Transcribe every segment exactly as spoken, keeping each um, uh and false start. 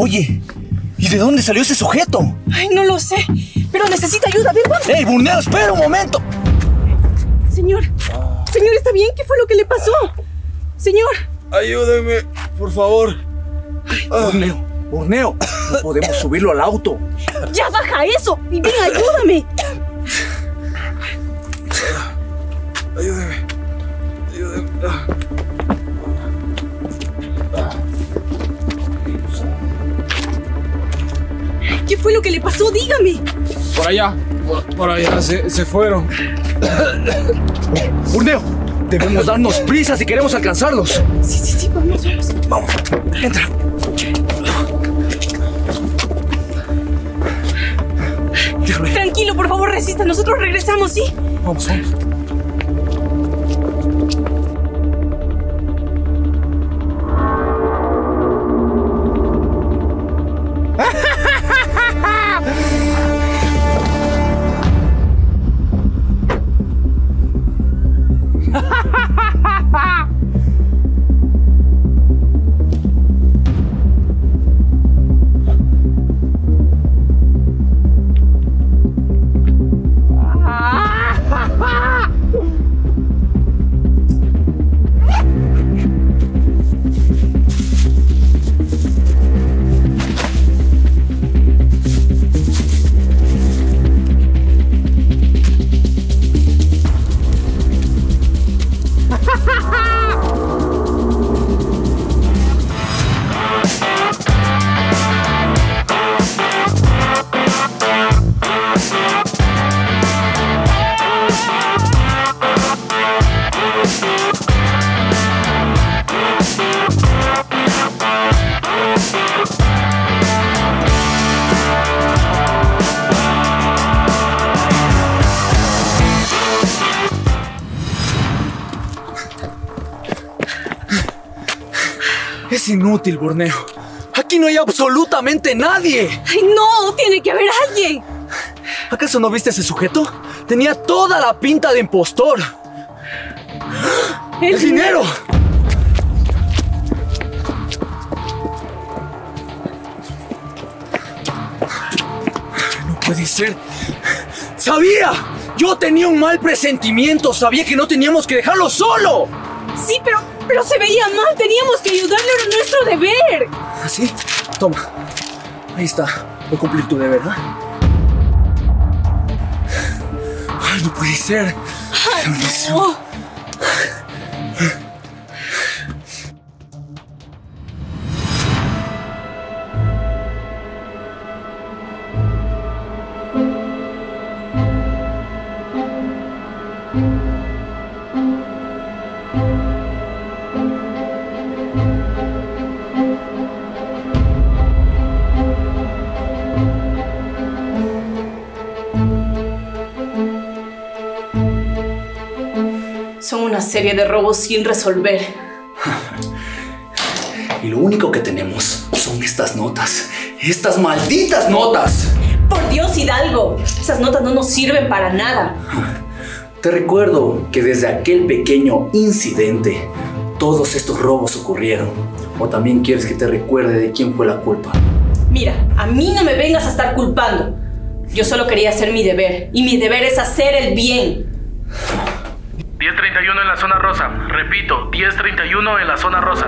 Oye, ¿y de dónde salió ese sujeto? Ay, no lo sé, pero necesita ayuda. Ven, vamos. ¡Ey, Burneo, espera un momento! Señor, señor, ¿está bien? ¿Qué fue lo que le pasó? Señor. Ayúdeme, por favor. Ay, Burneo, Burneo, no podemos subirlo al auto. Ya baja eso y ven, ayúdame. Ayúdeme, ayúdeme. ¿Qué fue lo que le pasó? Dígame. Por allá, por, por allá, se, se fueron. Burneo, debemos darnos prisa si queremos alcanzarlos. Sí, sí, sí, vamos, vamos. Vamos, entra. Tranquilo, por favor, resista. Nosotros regresamos, ¿sí? Vamos, vamos. Es inútil, Burneo. Aquí no hay absolutamente nadie. ¡Ay, no! ¡Tiene que haber alguien! ¿Acaso no viste a ese sujeto? Tenía toda la pinta de impostor. ¡El, ¡El dinero! No puede ser. ¡Sabía! Yo tenía un mal presentimiento. Sabía que no teníamos que dejarlo solo. Sí, pero... pero se veía mal, teníamos que ayudarle, era nuestro deber. ¿Así? Toma. Ahí está. Voy a cumplir tu deber, ¿verdad? Ay, no puede ser. Ay, no. Son una serie de robos sin resolver. Y lo único que tenemos son estas notas. ¡Estas malditas notas! ¡Por Dios, Hidalgo! Esas notas no nos sirven para nada. Te recuerdo que desde aquel pequeño incidente todos estos robos ocurrieron. ¿O también quieres que te recuerde de quién fue la culpa? Mira, a mí no me vengas a estar culpando. Yo solo quería hacer mi deber. Y mi deber es hacer el bien. diez treinta y uno en la zona rosa. Repito, diez treinta y uno en la zona rosa.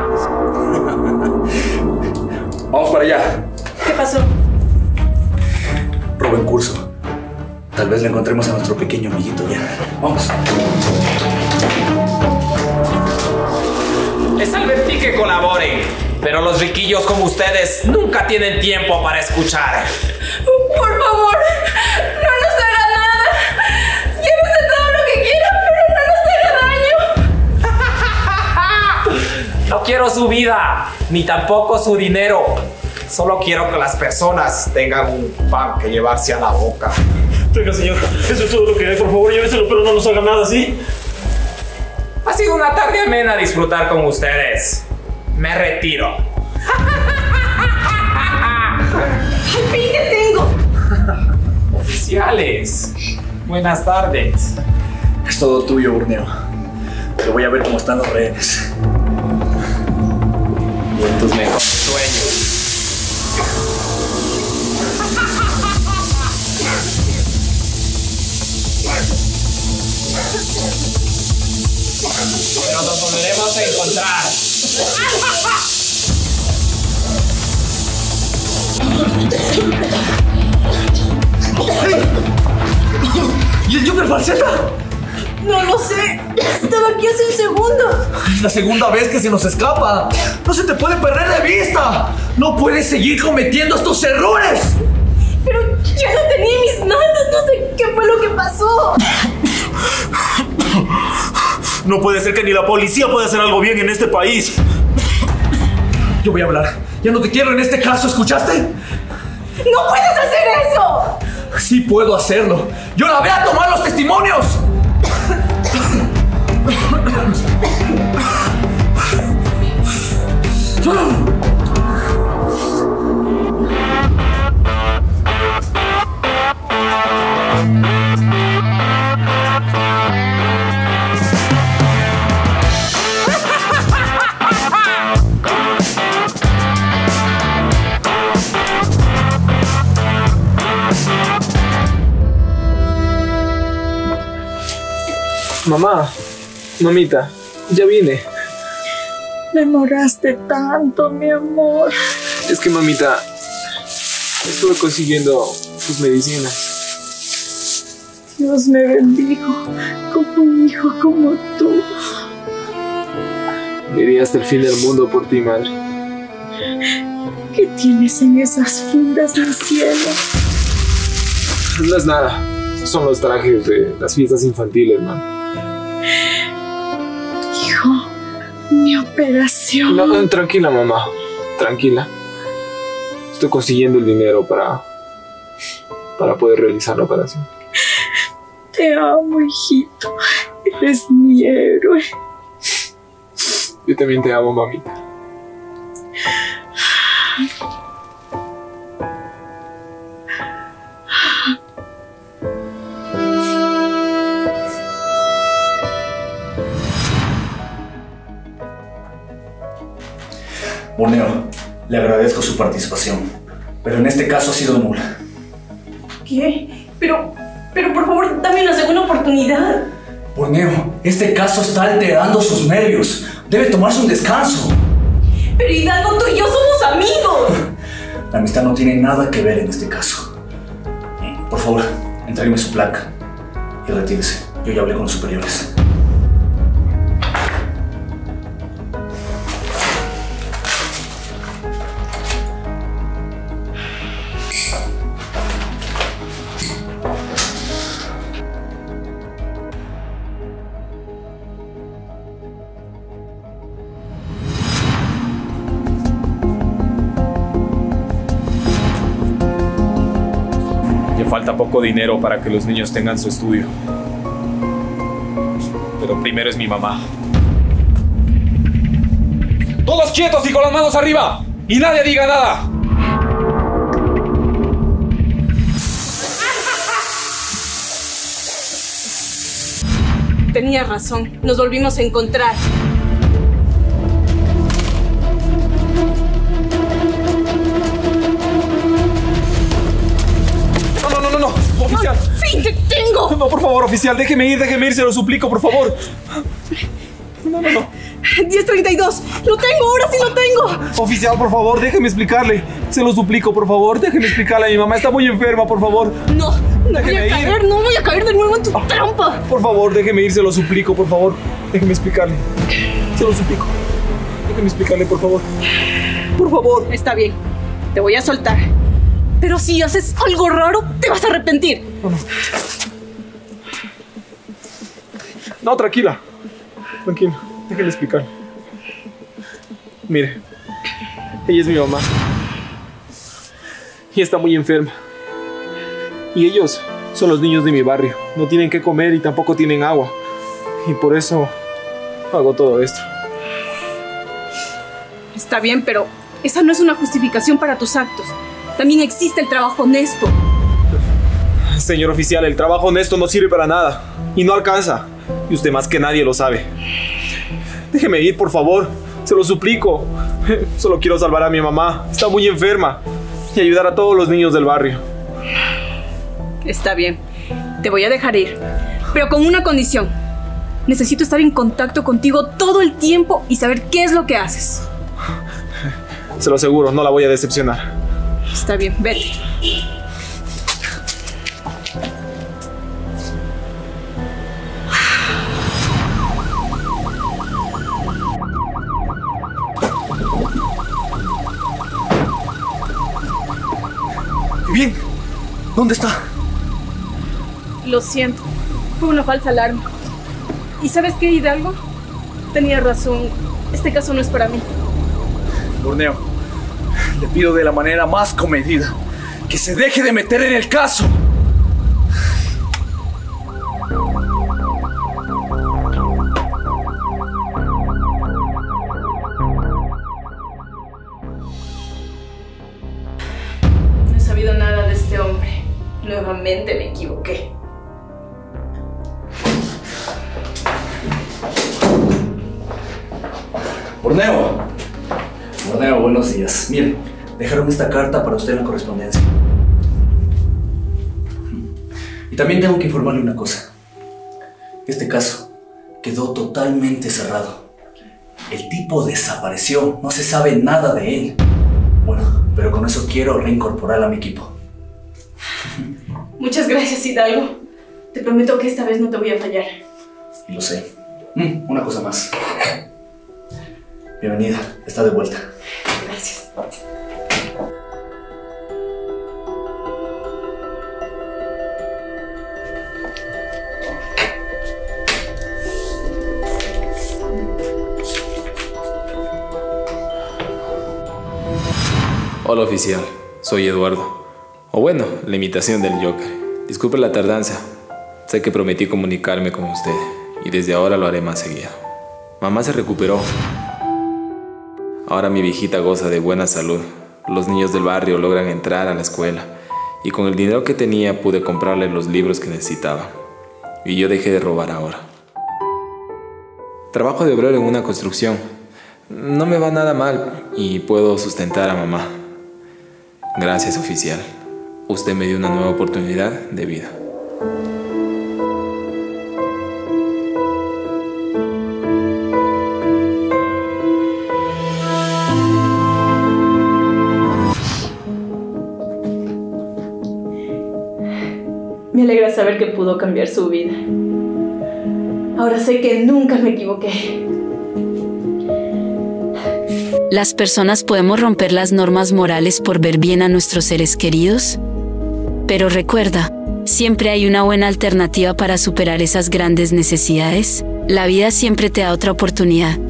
Vamos para allá. ¿Qué pasó? Robo en curso. Tal vez le encontremos a nuestro pequeño amiguito ya. Vamos. Les advertí que colaboren, pero los riquillos como ustedes nunca tienen tiempo para escuchar. Por favor, no nos hagan nada. Llévense todo lo que quieran, pero no nos no quiero su vida, ni tampoco su dinero. Solo quiero que las personas tengan un pan que llevarse a la boca. Venga, señor, eso es todo lo que hay. Por favor, lléveselo, pero no nos hagan nada, ¿sí? Ha sido una tarde amena disfrutar con ustedes. Me retiro. ¡Al fin que tengo! Oficiales, buenas tardes. Es todo tuyo, Burneo. Pero voy a ver cómo están los rehenes. Tus mejores sueños. Pero nos volveremos a encontrar. ¿Y el Joker falseta? No lo sé. Estaba aquí hace un segundo. Es la segunda vez que se nos escapa. No se te puede perder de vista. No puedes seguir cometiendo estos errores. Pero ya no tenía mis manos. No sé qué fue lo que pasó. No puede ser que ni la policía pueda hacer algo bien en este país. Yo voy a hablar. Ya no te quiero en este caso, ¿escuchaste? ¡No puedes hacer eso! Sí puedo hacerlo. ¡Yo la voy a tomar los testimonios! Mamá, mamita, ya vine. Demoraste tanto, mi amor. Es que, mamita, estuve consiguiendo tus medicinas. Dios me bendijo como un hijo como tú. Me iría hasta el fin del mundo por ti, madre. ¿Qué tienes en esas fundas, mi cielo? No es nada. Son los trajes de las fiestas infantiles, mamá. Hijo, mi operación. No, no, tranquila, mamá. Tranquila. Estoy consiguiendo el dinero para para poder realizar la operación. Te amo, hijito. Eres mi héroe. Yo también te amo, mamita. Burneo, le agradezco su participación, pero en este caso ha sido nula. ¿Qué? Pero, pero por favor, dame la segunda oportunidad. Burneo, este caso está alterando sus nervios. Debe tomarse un descanso. Pero Hidalgo, tú y yo somos amigos. La amistad no tiene nada que ver en este caso. Por favor, entrégueme su placa y retírese. Yo ya hablé con los superiores. Falta poco dinero para que los niños tengan su estudio. Pero primero es mi mamá. Todos quietos y con las manos arriba. Y nadie diga nada. Tenía razón. Nos volvimos a encontrar. ¡Oficial! ¡Sí, te tengo! No, por favor, oficial, déjeme ir, déjeme ir, se lo suplico, por favor. No, no, no. diez treinta y dos, lo tengo, ahora sí lo tengo. Oficial, por favor, déjeme explicarle. Se lo suplico, por favor, déjeme explicarle a mi mamá. Está muy enferma, por favor. No, no déjeme voy a ir. caer, no voy a caer de nuevo en tu ah, trampa. Por favor, déjeme ir, se lo suplico, por favor. Déjeme explicarle. Se lo suplico. Déjeme explicarle, por favor. Por favor. Está bien, te voy a soltar. Pero si haces algo raro, te vas a arrepentir. No, no. No, tranquila. Tranquila. Déjale explicar. Mire, ella es mi mamá. Y está muy enferma. Y ellos son los niños de mi barrio. No tienen qué comer y tampoco tienen agua. Y por eso hago todo esto. Está bien, pero esa no es una justificación para tus actos. También existe el trabajo honesto. Señor oficial, el trabajo honesto no sirve para nada. Y no alcanza. Y usted más que nadie lo sabe. Déjeme ir, por favor. Se lo suplico. Solo quiero salvar a mi mamá. Está muy enferma. Y ayudar a todos los niños del barrio. Está bien. Te voy a dejar ir. Pero con una condición. Necesito estar en contacto contigo todo el tiempo y saber qué es lo que haces. Se lo aseguro, no la voy a decepcionar. Está bien, vete. Bien, ¿dónde está? Lo siento, fue una falsa alarma. ¿Y sabes qué, Hidalgo? Tenía razón, este caso no es para mí. Burneo, le pido de la manera más comedida que se deje de meter en el caso. No he sabido nada de este hombre. Nuevamente me equivoqué. Burneo, Burneo, buenos días. Miren, dejaron esta carta para usted en la correspondencia. Y también tengo que informarle una cosa. Este caso quedó totalmente cerrado. El tipo desapareció, no se sabe nada de él. Bueno, pero con eso quiero reincorporar a mi equipo. Muchas gracias, Hidalgo. Te prometo que esta vez no te voy a fallar. Y lo sé. Mm, una cosa más. Bienvenida, está de vuelta. Gracias. Hola oficial, soy Eduardo. O bueno, la imitación del Joker. Disculpe la tardanza. Sé que prometí comunicarme con usted y desde ahora lo haré más seguido. Mamá se recuperó. Ahora mi viejita goza de buena salud. Los niños del barrio logran entrar a la escuela y con el dinero que tenía pude comprarle los libros que necesitaba. Y yo dejé de robar ahora. Trabajo de obrero en una construcción. No me va nada mal y puedo sustentar a mamá. Gracias, oficial. Usted me dio una nueva oportunidad de vida. Me alegra saber que pudo cambiar su vida. Ahora sé que nunca me equivoqué. ¿Las personas podemos romper las normas morales por ver bien a nuestros seres queridos? Pero recuerda, siempre hay una buena alternativa para superar esas grandes necesidades. La vida siempre te da otra oportunidad.